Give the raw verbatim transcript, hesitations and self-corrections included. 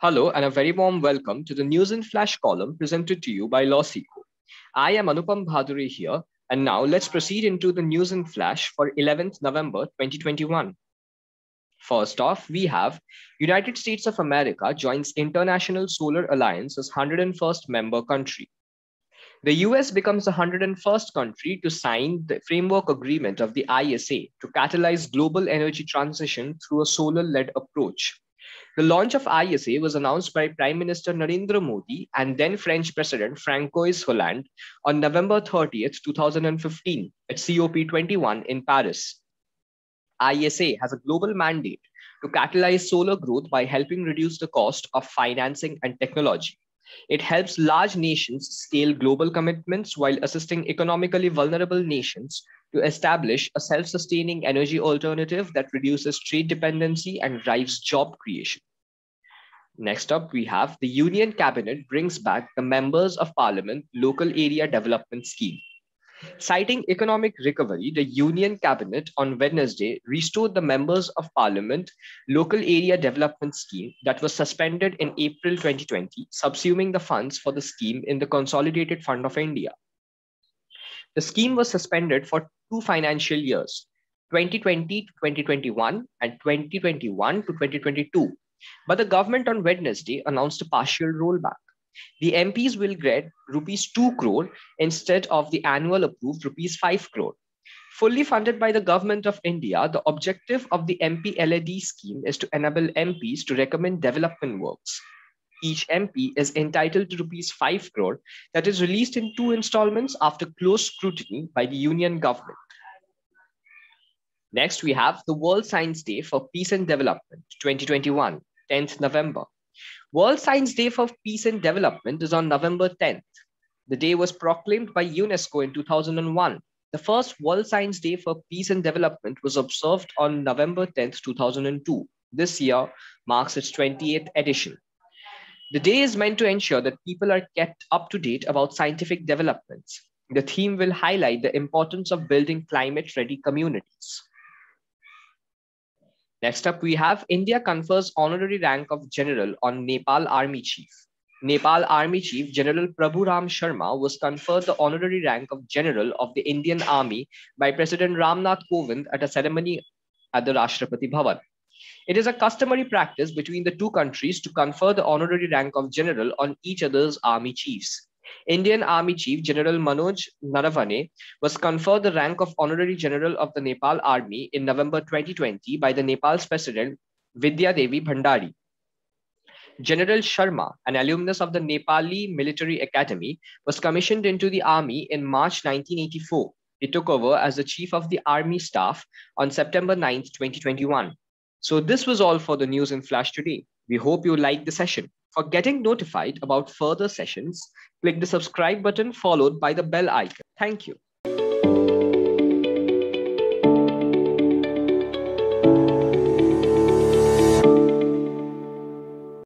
Hello and a very warm welcome to the News in Flash column presented to you by LawSikho. I am Anupam Bhaduri here, and now let's proceed into the News in Flash for eleventh November twenty twenty-one. First off, we have United States of America joins International Solar Alliance as one hundred first member country. The U S becomes the one hundred first country to sign the framework agreement of the I S A to catalyze global energy transition through a solar-led approach. The launch of I S A was announced by Prime Minister Narendra Modi and then French President Francois Hollande on November thirtieth, two thousand fifteen at COP twenty-one in Paris. I S A has a global mandate to catalyze solar growth by helping reduce the cost of financing and technology. It helps large nations scale global commitments while assisting economically vulnerable nations to establish a self-sustaining energy alternative that reduces trade dependency and drives job creation. Next up, we have the Union Cabinet brings back the Members of Parliament Local Area Development Scheme. Citing economic recovery, the Union Cabinet on Wednesday restored the Members of Parliament Local Area Development Scheme that was suspended in April twenty twenty, subsuming the funds for the scheme in the Consolidated Fund of India. The scheme was suspended for two financial years, twenty twenty to twenty twenty-one and twenty twenty-one to twenty twenty-two, but the government on Wednesday announced a partial rollback. The M Ps will get rupees two crore instead of the annual approved rupees five crore. Fully funded by the Government of India, the objective of the M P L A D scheme is to enable M Ps to recommend development works. Each M P is entitled to rupees five crore that is released in two installments after close scrutiny by the Union Government. Next, we have the World Science Day for Peace and Development twenty twenty-one, tenth November. World Science Day for Peace and Development is on November tenth. The day was proclaimed by UNESCO in two thousand one. The first World Science Day for Peace and Development was observed on November tenth, two thousand two. This year marks its twenty-eighth edition. The day is meant to ensure that people are kept up to date about scientific developments. The theme will highlight the importance of building climate-ready communities. Next up, we have India confers honorary rank of general on Nepal Army Chief. Nepal Army Chief General Prabhu Ram Sharma was conferred the honorary rank of general of the Indian Army by President Ramnath Kovind at a ceremony at the Rashtrapati Bhavan. It is a customary practice between the two countries to confer the honorary rank of general on each other's army chiefs. Indian Army Chief General Manoj Naravane was conferred the rank of honorary general of the Nepal Army in November twenty twenty by the Nepal's President Vidya Devi Bhandari. General Sharma, an alumnus of the Nepali Military Academy, was commissioned into the army in March nineteen eighty-four. He took over as the Chief of the Army Staff on September ninth, twenty twenty-one. So this was all for the News in Flash today. We hope you liked the session. For getting notified about further sessions, click the subscribe button followed by the bell icon. Thank you.